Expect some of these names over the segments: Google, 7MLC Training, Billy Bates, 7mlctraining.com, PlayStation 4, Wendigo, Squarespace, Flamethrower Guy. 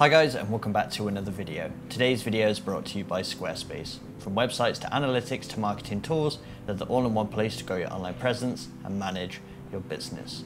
Hi guys, and welcome back to another video. Today's video is brought to you by Squarespace. From websites to analytics to marketing tools, they're the all-in-one place to grow your online presence and manage your business.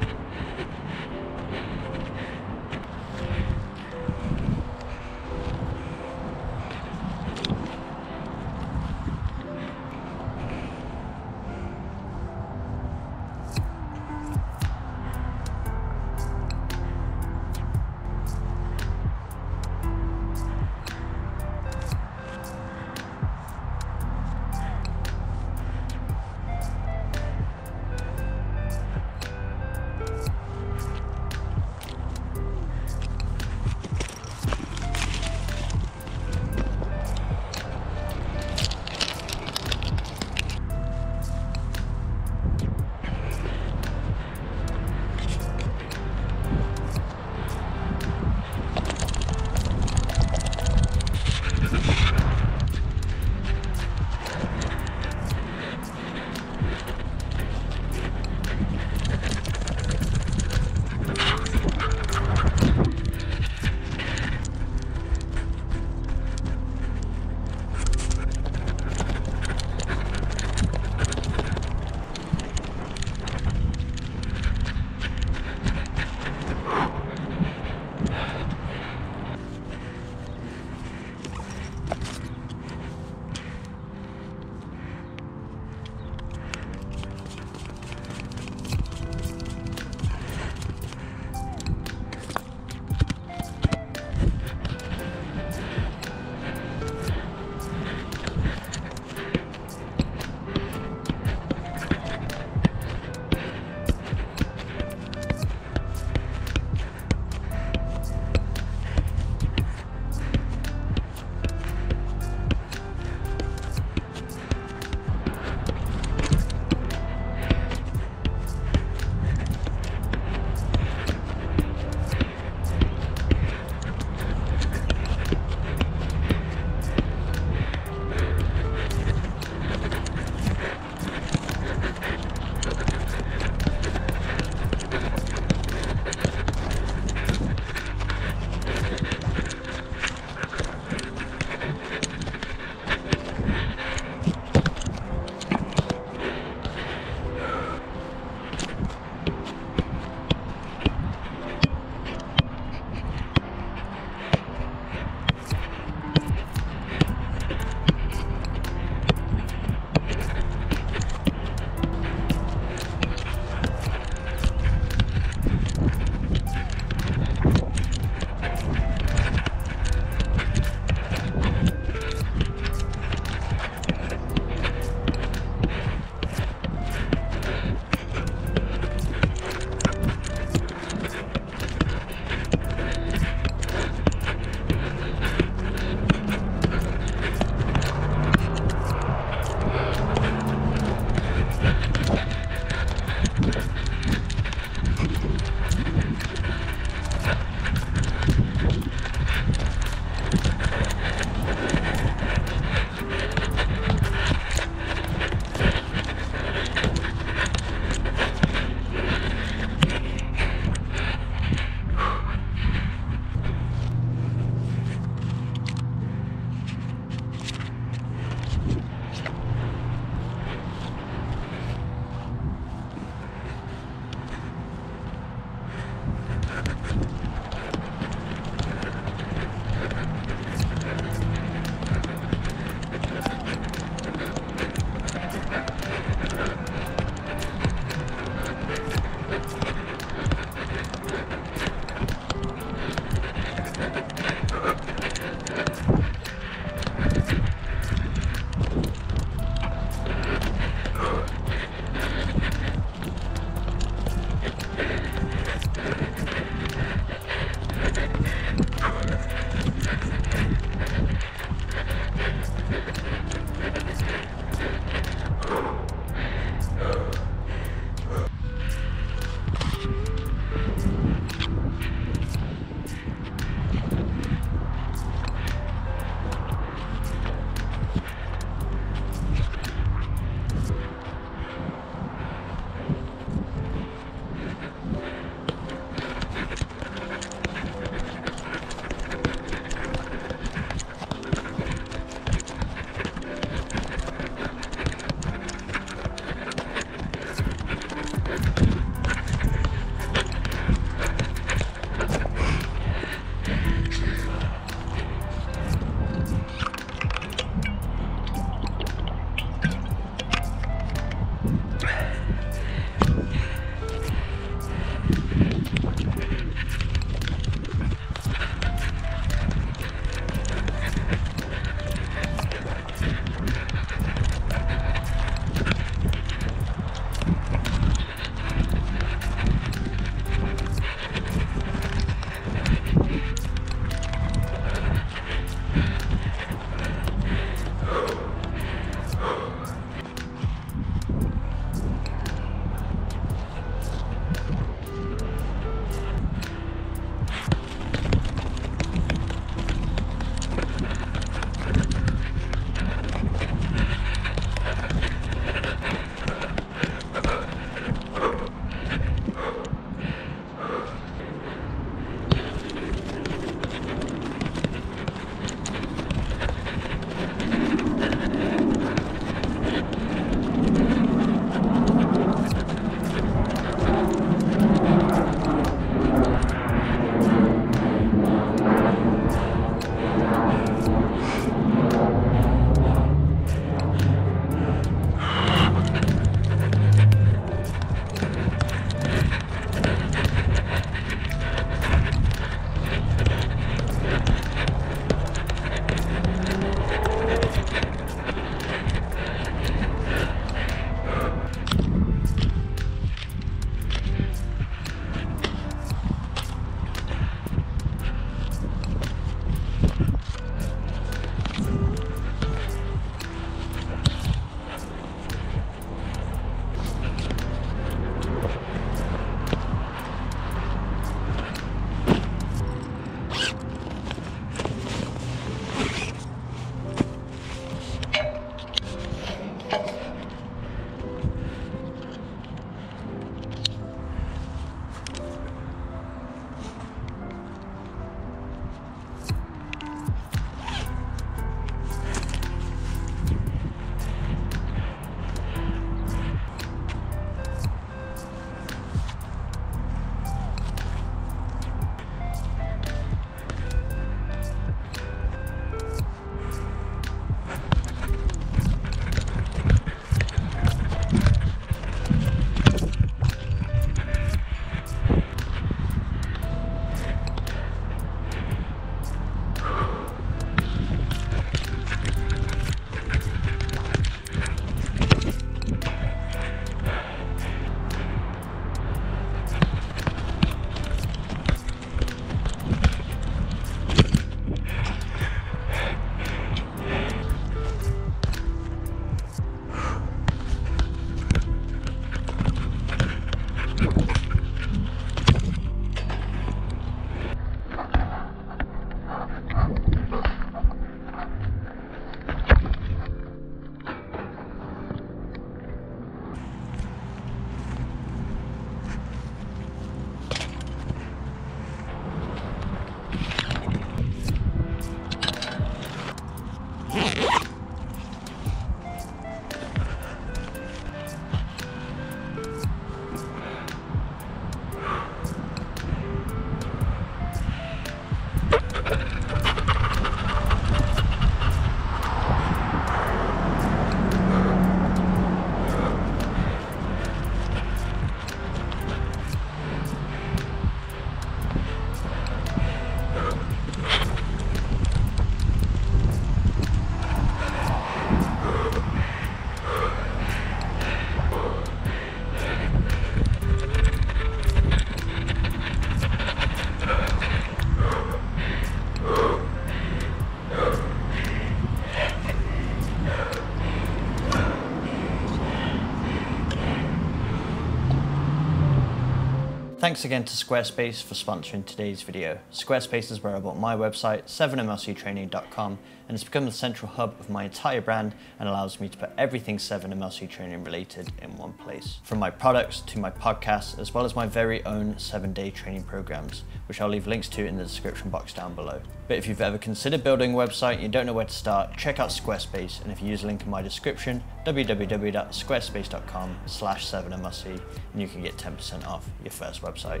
Thanks again to Squarespace for sponsoring today's video. Squarespace is where I bought my website, 7mlctraining.com, and it's become the central hub of my entire brand and allows me to put everything 7mlc training related in one place. From my products to my podcasts, as well as my very own 7-day training programs, which I'll leave links to in the description box down below. But if you've ever considered building a website and you don't know where to start, check out Squarespace, and if you use the link in my description, www.squarespace.com/7mlc, and you can get 10% off your first website.